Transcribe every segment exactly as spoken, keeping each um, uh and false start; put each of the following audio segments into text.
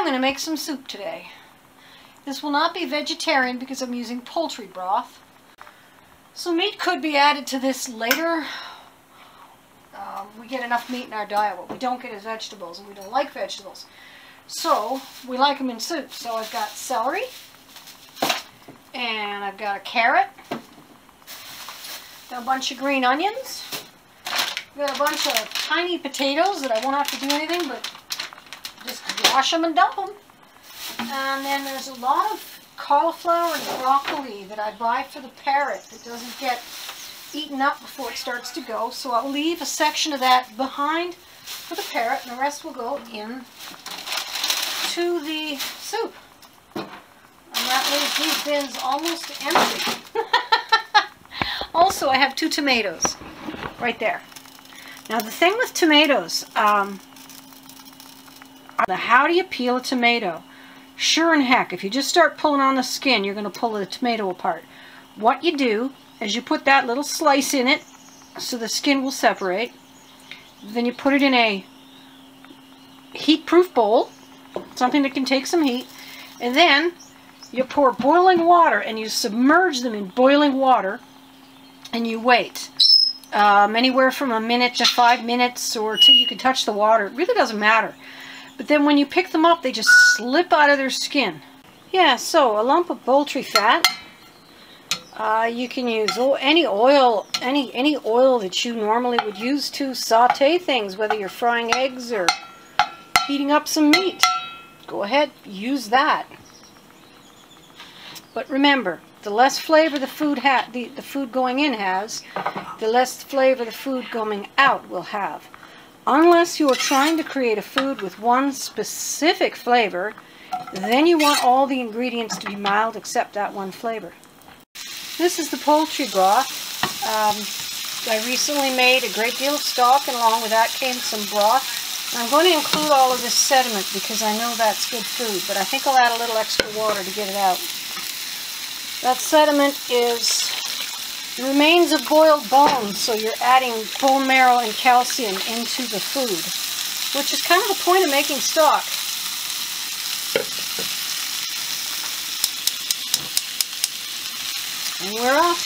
I'm going to make some soup today. This will not be vegetarian because I'm using poultry broth. So meat could be added to this later. Um, we get enough meat in our diet. What we don't get is vegetables, and we don't like vegetables. So we like them in soup. So I've got celery, and I've got a carrot, got a bunch of green onions, got a bunch of tiny potatoes that I won't have to do anything but just wash them and dump them. And then there's a lot of cauliflower and broccoli that I buy for the parrot that doesn't get eaten up before it starts to go. So I'll leave a section of that behind for the parrot, and the rest will go in to the soup. And that leaves these bins almost empty. Also, I have two tomatoes right there. Now the thing with tomatoes, um, how do you peel a tomato? Sure and heck, if you just start pulling on the skin, you're going to pull the tomato apart. What you do is you put that little slice in it so the skin will separate. Then you put it in a heat-proof bowl, something that can take some heat. And then you pour boiling water, and you submerge them in boiling water, and you wait. Um, anywhere from a minute to five minutes or till you can touch the water. It really doesn't matter. But then when you pick them up, they just slip out of their skin. Yeah, so a lump of poultry fat. Uh, you can use any oil, any any oil that you normally would use to saute things, whether you're frying eggs or heating up some meat. Go ahead, use that. But remember, the less flavor the food ha the, the food going in has, the less flavor the food going out will have. Unless you are trying to create a food with one specific flavor, then you want all the ingredients to be mild except that one flavor. This is the poultry broth. Um, I recently made a great deal of stock, and along with that came some broth. And I'm going to include all of this sediment because I know that's good food, but I think I'll add a little extra water to get it out. That sediment is the remains of boiled bones, so you're adding bone marrow and calcium into the food, which is kind of the point of making stock. And we're off.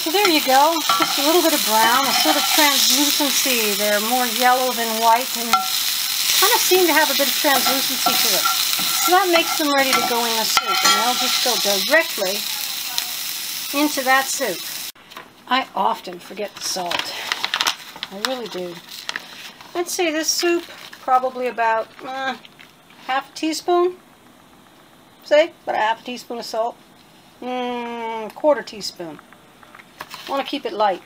So there you go, just a little bit of brown, a sort of translucency. They're more yellow than white, and kind of seem to have a bit of translucency to it. So that makes them ready to go in the soup, and they'll just go directly into that soup. I often forget the salt. I really do. I'd say this soup, probably about uh, half a teaspoon, say, about a half a teaspoon of salt. Mm, quarter teaspoon. I want to keep it light.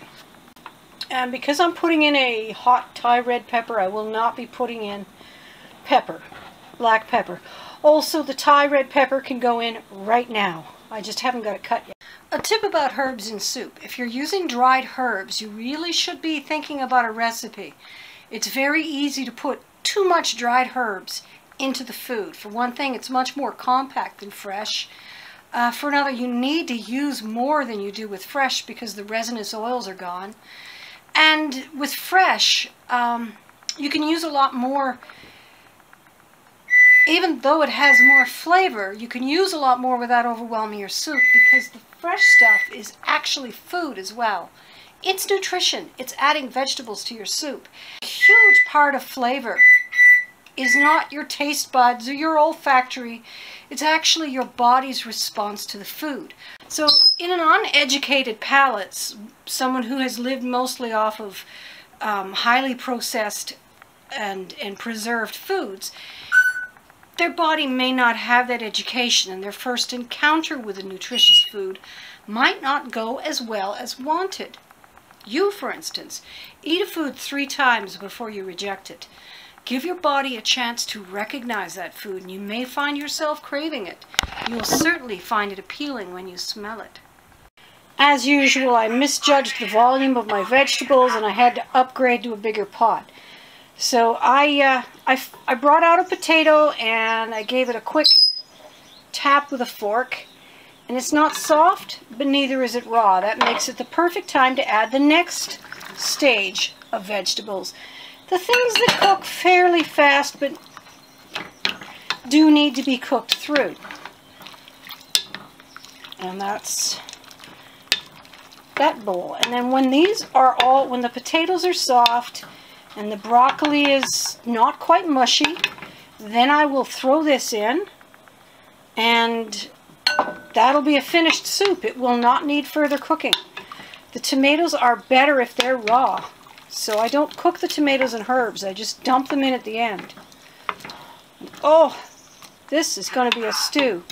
And because I'm putting in a hot Thai red pepper, I will not be putting in pepper, black pepper. Also, the Thai red pepper can go in right now. I just haven't got it cut yet. A tip about herbs in soup. If you're using dried herbs, you really should be thinking about a recipe. It's very easy to put too much dried herbs into the food. For one thing, it's much more compact than fresh. Uh, for another, you need to use more than you do with fresh because the resinous oils are gone. And with fresh, um, you can use a lot more. Even though it has more flavor, you can use a lot more without overwhelming your soup because the fresh stuff is actually food as well. It's nutrition. It's adding vegetables to your soup. A huge part of flavor is not your taste buds or your olfactory. It's actually your body's response to the food. So in an uneducated palate, someone who has lived mostly off of um, highly processed and, and preserved foods, their body may not have that education, and their first encounter with a nutritious food might not go as well as wanted. You, for instance, eat a food three times before you reject it. Give your body a chance to recognize that food, and you may find yourself craving it. You will certainly find it appealing when you smell it. As usual, I misjudged the volume of my vegetables, and I had to upgrade to a bigger pot. So I, uh, I, I brought out a potato, and I gave it a quick tap with a fork. And it's not soft, but neither is it raw. That makes it the perfect time to add the next stage of vegetables. The things that cook fairly fast, but do need to be cooked through. And that's that bowl. And then when these are all, when the potatoes are soft and the broccoli is not quite mushy, then I will throw this in, and that'll be a finished soup. It will not need further cooking. The tomatoes are better if they're raw, so I don't cook the tomatoes and herbs. I just dump them in at the end. Oh, this is going to be a stew.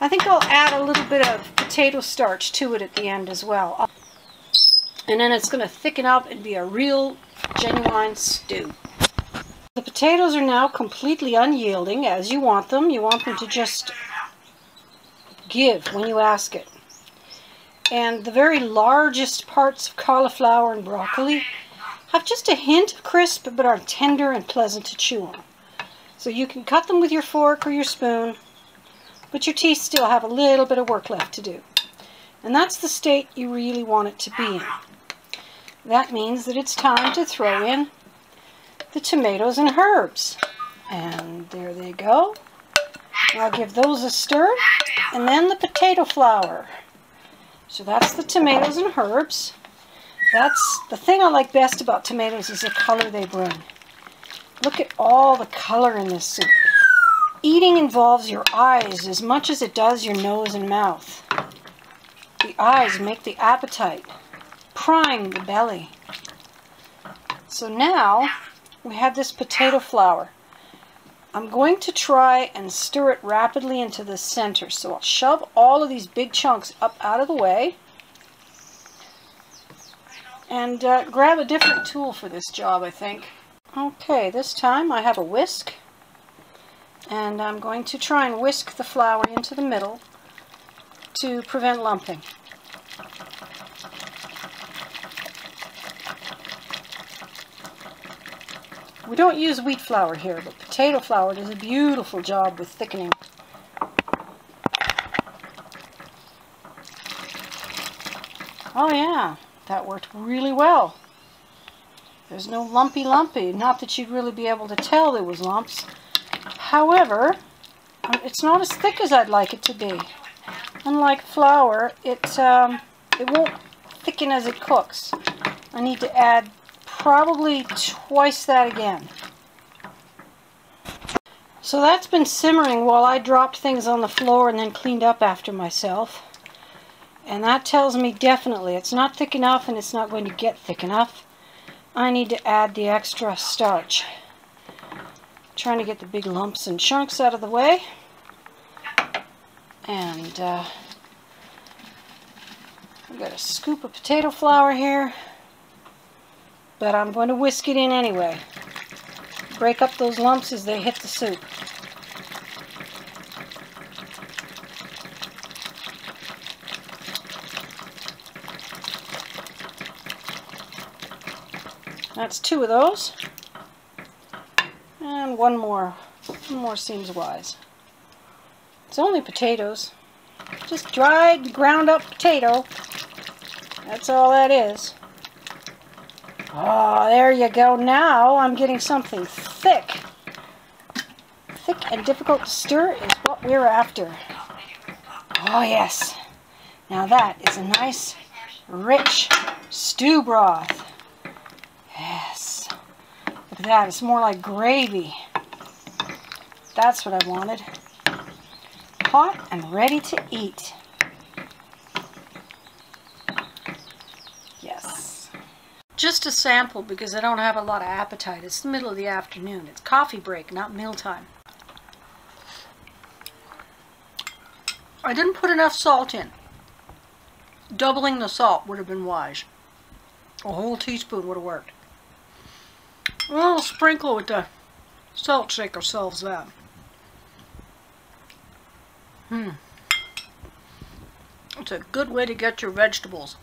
I think I'll add a little bit of potato starch to it at the end as well. And then it's going to thicken up and be a real, genuine stew. The potatoes are now completely unyielding, as you want them. You want them to just give when you ask it. And the very largest parts of cauliflower and broccoli have just a hint of crisp, but are tender and pleasant to chew on. So you can cut them with your fork or your spoon, but your teeth still have a little bit of work left to do. And that's the state you really want it to be in. That means that it's time to throw in the tomatoes and herbs. And there they go. I'll give those a stir. And then the potato flour. So that's the tomatoes and herbs. That's the thing I like best about tomatoes, is the color they bring. Look at all the color in this soup. Eating involves your eyes as much as it does your nose and mouth. The eyes make the appetite, prime the belly. So now we have this potato flour. I'm going to try and stir it rapidly into the center. So I'll shove all of these big chunks up out of the way. And uh, grab a different tool for this job, I think. Okay, this time I have a whisk. And I'm going to try and whisk the flour into the middle to prevent lumping. We don't use wheat flour here, but potato flour does a beautiful job with thickening. Oh yeah, that worked really well. There's no lumpy lumpy. Not that you'd really be able to tell there was lumps. However, it's not as thick as I'd like it to be. Unlike flour, it, um, it won't thicken as it cooks. I need to add probably twice that again. So that's been simmering while I dropped things on the floor and then cleaned up after myself. And that tells me definitely it's not thick enough, and it's not going to get thick enough. I need to add the extra starch. Trying to get the big lumps and chunks out of the way. And uh, I've got a scoop of potato flour here, but I'm going to whisk it in anyway. Break up those lumps as they hit the soup. That's two of those. And one more. One more seems wise. It's only potatoes. Just dried, ground up potato. That's all that is. Oh, there you go. Now I'm getting something thick. Thick and difficult to stir is what we're after. Oh, yes. Now that is a nice, rich stew broth. Yes. Look at that. It's more like gravy. That's what I wanted. Hot and ready to eat. Just a sample, because I don't have a lot of appetite. It's the middle of the afternoon. It's coffee break, not mealtime. I didn't put enough salt in. Doubling the salt would have been wise. A whole teaspoon would have worked. A little sprinkle with the salt shaker solves that. Hmm. It's a good way to get your vegetables.